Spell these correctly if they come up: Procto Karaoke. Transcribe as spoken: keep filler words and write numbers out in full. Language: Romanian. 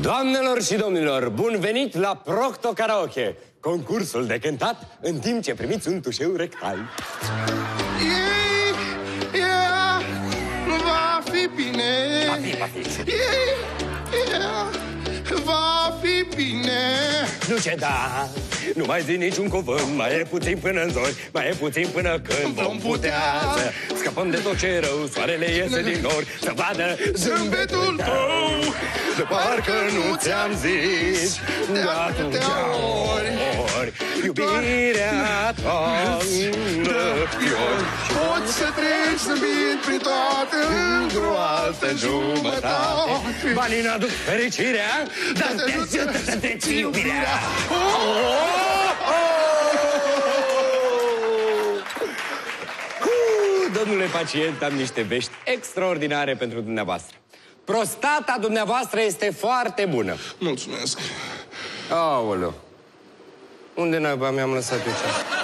Doamnelor și domnilor, bun venit la Procto Karaoke, concursul de cântat în timp ce primiți un tușeu rectal. Ei, ea, va fi bine. Va fi, va fi. Ei, ea, va fi bine. Nu ce da, nu mai zi niciun cuvânt, mai e puțin până în zori, mai e puțin până când vom putea să scăpăm de tot ce e rău, soarele iese din nori, să vadă zâmbetul tău. Parcă nu ți-am zis de atâtea ori, ori iubirea ta de fiori. Poți să treci zâmbind prin toate într-o altă jumătate. Banii n-aduc fericirea, dar te-ți eu să treci iubirea. Domnule pacient, am niște vești extraordinare pentru dumneavoastră. Prostata dumneavoastră este foarte bună. Mulțumesc. Aoleu. Unde naiba mi-am lăsat eu cea?